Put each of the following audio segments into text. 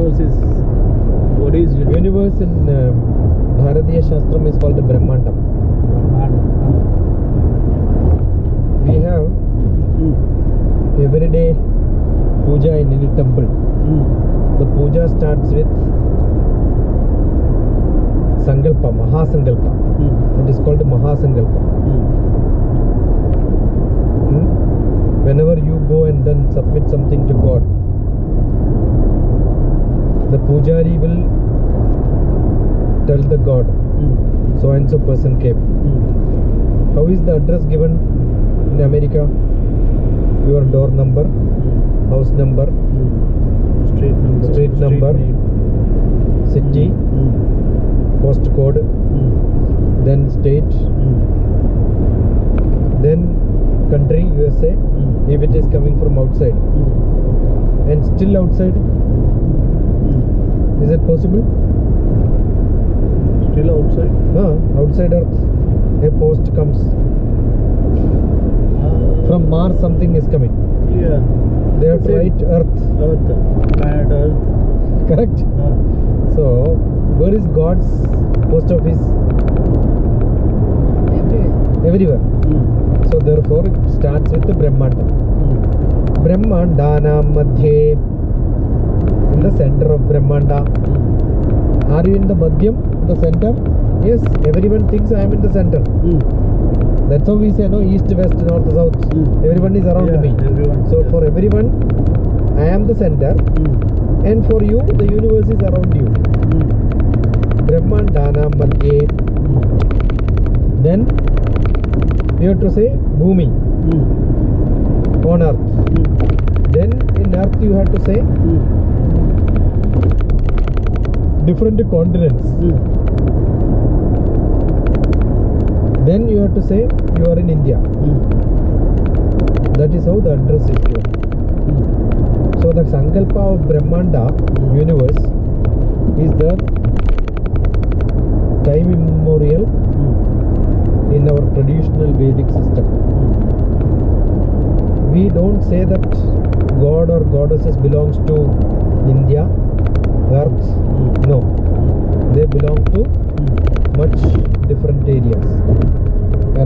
universe is, what is universe? Universe in Bharatiya shastra is called the Brahmantam. We have every day puja in any temple. The puja starts with Sankalpa, Mahasankalpa. It is called Mahasankalpa. Whenever you go and then submit something to God, the Pujari will tell the God, so and so person came. How is the address given in America? Your door number, house number, street number, city, postcode, then state, then country USA, if it is coming from outside. And still outside, is it possible? Still outside? Outside Earth, a post comes. From Mars something is coming. Yeah. They have to write Earth. Planet Earth. Correct? So, where is God's post office? Everywhere. So therefore it starts with the Brahmanda. Brahmandana Madhye. In the center of Brahmanda. Are you in the Bhagyam, the center? Yes, everyone thinks I am in the center. That's how we say, no, east, west, north, south. Everyone is around me. So for everyone, I am the center. And for you, the universe is around you. Brahmandana Malsia. Then you have to say Bhumi on earth. Then in earth you have to say different continents. Then you have to say you are in India. That is how the address is given. So the Sankalpa of Brahmanda universe is there time immemorial in our traditional Vedic system. We don't say that God or goddesses belongs to India, Earth. No, they belong to much different areas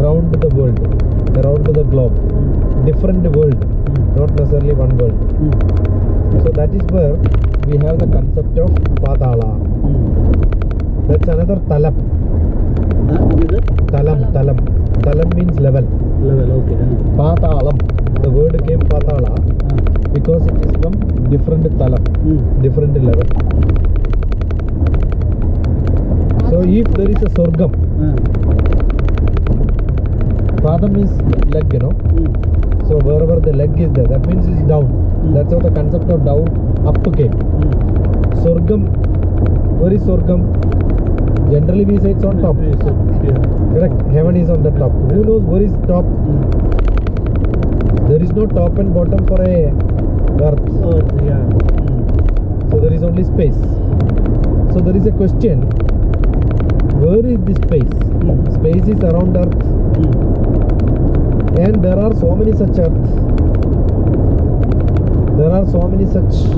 around the world, around the globe, different world, not necessarily one world. So that is where we have the concept of Patala. That's another Talam. Talam means level. Okay. Patalam. The word came Patala because it is from different Talam, different level. So if there is a Surgam, Padam is leg, you know. So wherever the leg is there, that means it's down. That's how the concept of down, up came. Surgam, where is Surgam? Generally we say it's on top. Correct. Heaven is on the top. Who knows where is top? There is no top and bottom for a earth. So there is only space. So there is a question. Where is this space? Space is around earth. And there are so many such earths. There are so many such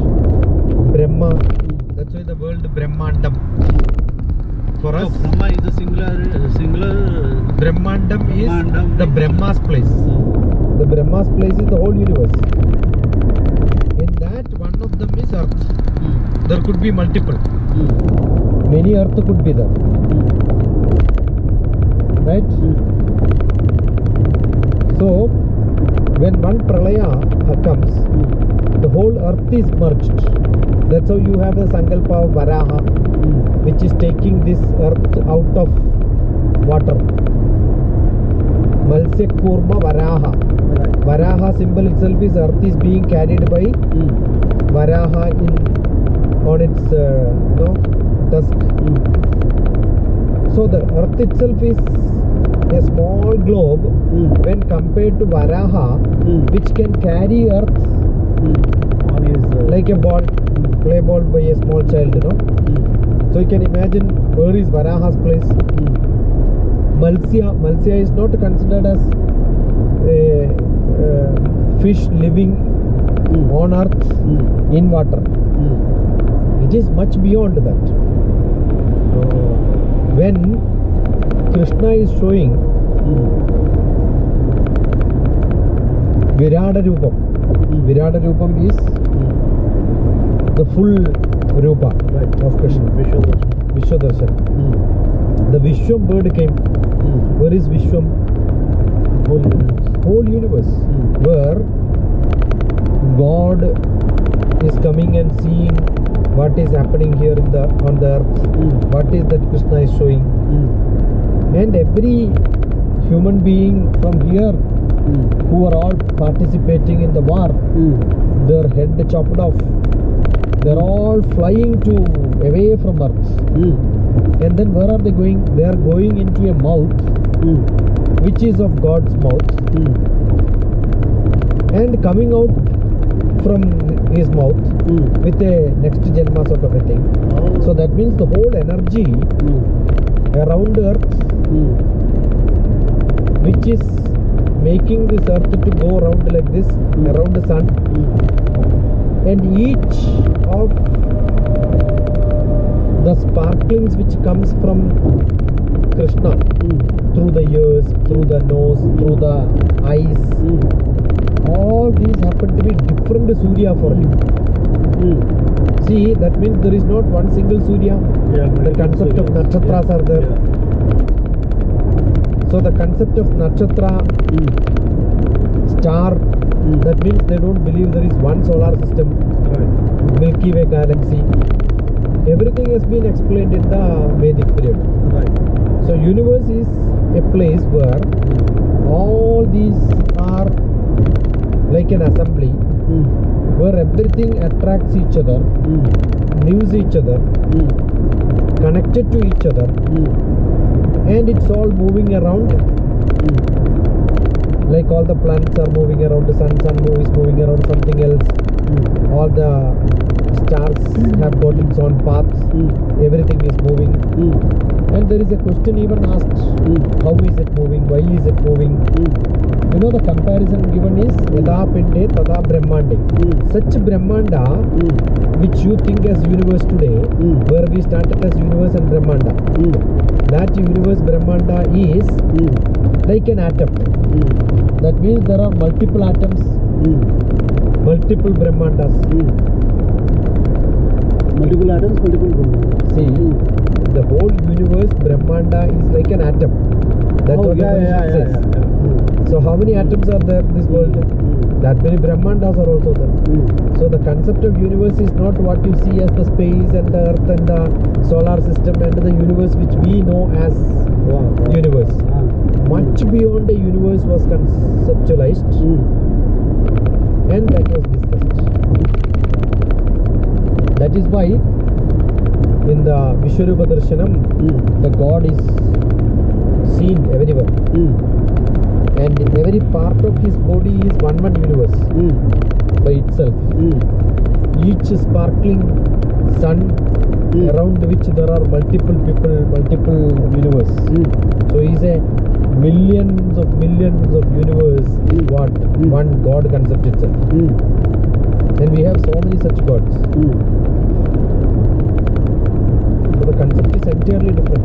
Brahma. That's why the world Brahmantam. For us, so Brahma is the singular. Brahmantam is the Brahma's place. The Brahma's place is the whole universe. In that, one of them is Earth. There could be multiple. Many Earth could be there. Right? So, when one pralaya comes, the whole Earth is merged. That's how you have the Sankalpa of Varaha, which is taking this earth out of water. Malsia, Kurma, Varaha. Varaha symbol itself is earth is being carried by Varaha on its tusk. So the earth itself is a small globe when compared to Varaha, which can carry earth like a ball, play ball by a small child, you know. So you can imagine where is Varaha's place. Malsia is not considered as a fish living on earth in water. which is much beyond that. When Krishna is showing Viryada Rupam, Viryada Rupam is the full Rupa of Krishna, Vishuddhasa. The Vishwam bird came. Where is Vishwam? Whole universe. Whole universe. Where God is coming and seeing what is happening here in the, on the earth, what is that Krishna is showing. And every human being from here who are all participating in the war, their head chopped off, they are all flying to away from earth. And then where are they going? They are going into a mouth which is of God's mouth, and coming out from his mouth with a next janma sort of a thing. So that means the whole energy around earth which is making this earth to go around like this, around the sun, and each of the sparklings which comes from Krishna through the ears, through the nose, through the eyes, all these happen to be different Surya for him. See, that means there is not one single Surya. The concept of Nakshatras are there. So the concept of Nakshatra, star, that means they don't believe there is one solar system, Milky Way Galaxy. Everything has been explained in the Vedic period. So universe is a place where all these are like an assembly, where everything attracts each other, news each other, connected to each other, and it's all moving around, like all the planets are moving around the sun, is moving around something else, all the stars have got its own paths, everything is moving. And there is a question even asked, how is it moving, why is it moving? You know, the comparison given is tada pinde, tada brahmande. Such Brahmanda which you think as universe today, where we started as universe and Brahmanda, that universe Brahmanda is like an atom. That means there are multiple atoms, multiple Brahmandas. Multiple atoms, multiple Brahmandas. See, the whole universe Brahmanda is like an atom. That's what evolution says. So how many atoms are there in this world? That many Brahmandas are also there. So the concept of universe is not what you see as the space and the earth and the solar system and the universe which we know as universe. Much beyond the universe was conceptualized and that was discussed. That is why in the Vishwarupa Darshanam, the God is seen everywhere. And every part of his body is one universe by itself. Each sparkling sun around which there are multiple people, multiple universe. So he is a millions of universe is what one God concept itself. And we have so many such gods. So the concept is entirely different.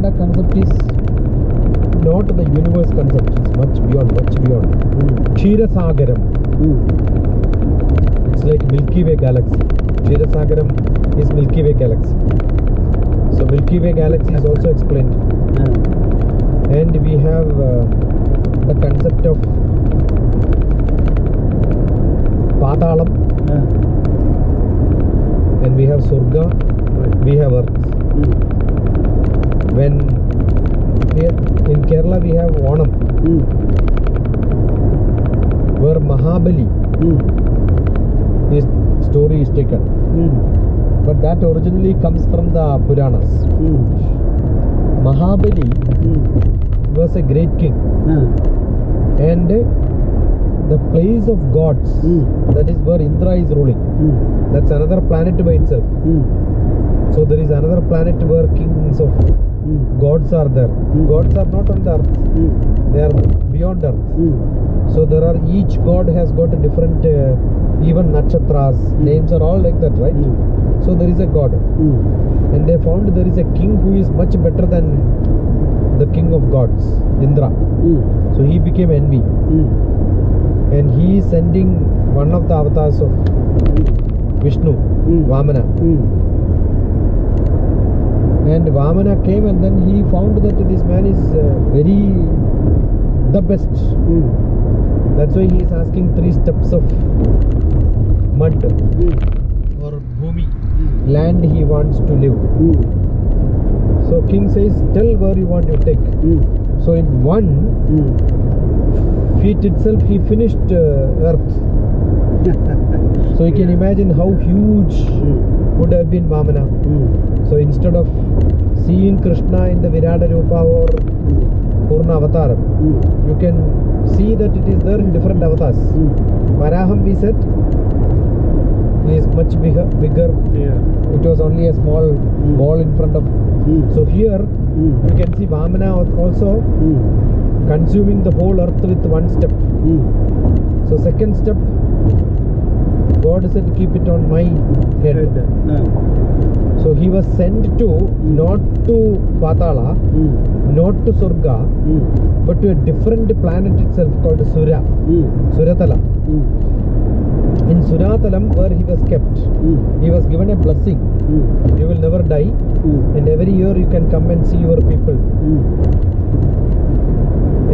Concept is not the universe concept, it's much beyond, much beyond. Kshirasagaram, it's like Milky Way Galaxy. Kshirasagaram is Milky Way Galaxy. So Milky Way Galaxy is also explained. And we have the concept of Patalam, and we have Surya, we have Earth. When in Kerala we have Onam, where Mahabali, his story is taken. But that originally comes from the Puranas. Mahabali was a great king, and the place of gods, that is where Indra is ruling. That's another planet by itself. So there is another planet where kings of gods are there. Gods are not on the earth. They are beyond earth. So there are, each god has got a different, even nakshatras, names are all like that, right? So there is a god. And they found there is a king who is much better than the king of gods, Indra. So he became envy. And he is sending one of the avatars of Vishnu, Vamana. And Vamana came, and then he found that this man is very the best. That's why he is asking 3 steps of mud or Bhumi, land he wants to live. So king says, tell where you want you take. So in 1 feet itself he finished earth. So you can imagine how huge would have been Vamana. So instead of seeing Krishna in the Viryada Rupam or Kurma avatar, you can see that it is there in different avatars. Varaham we said, he is much bigger. It was only a small ball in front of. So here you can see Vamana also consuming the whole earth with 1 step. So second step, God said, keep it on my head. So he was sent to, not to Patala, not to Surya, but to a different planet itself called Surya, Talam. In Surya Talam, where he was kept, he was given a blessing. You will never die, and every year you can come and see your people.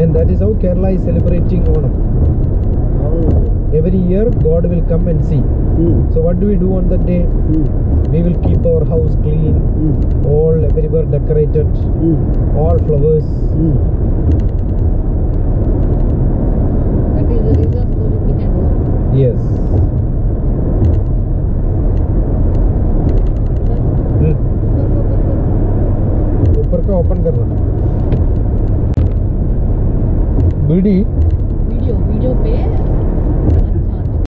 And that is how Kerala is celebrating Onam. Every year God will come and see. So what do we do on that day? We will keep our house clean, all everywhere decorated, all flowers. That is the reason for repeated work. Yes. Upper ka open karna. Bidi.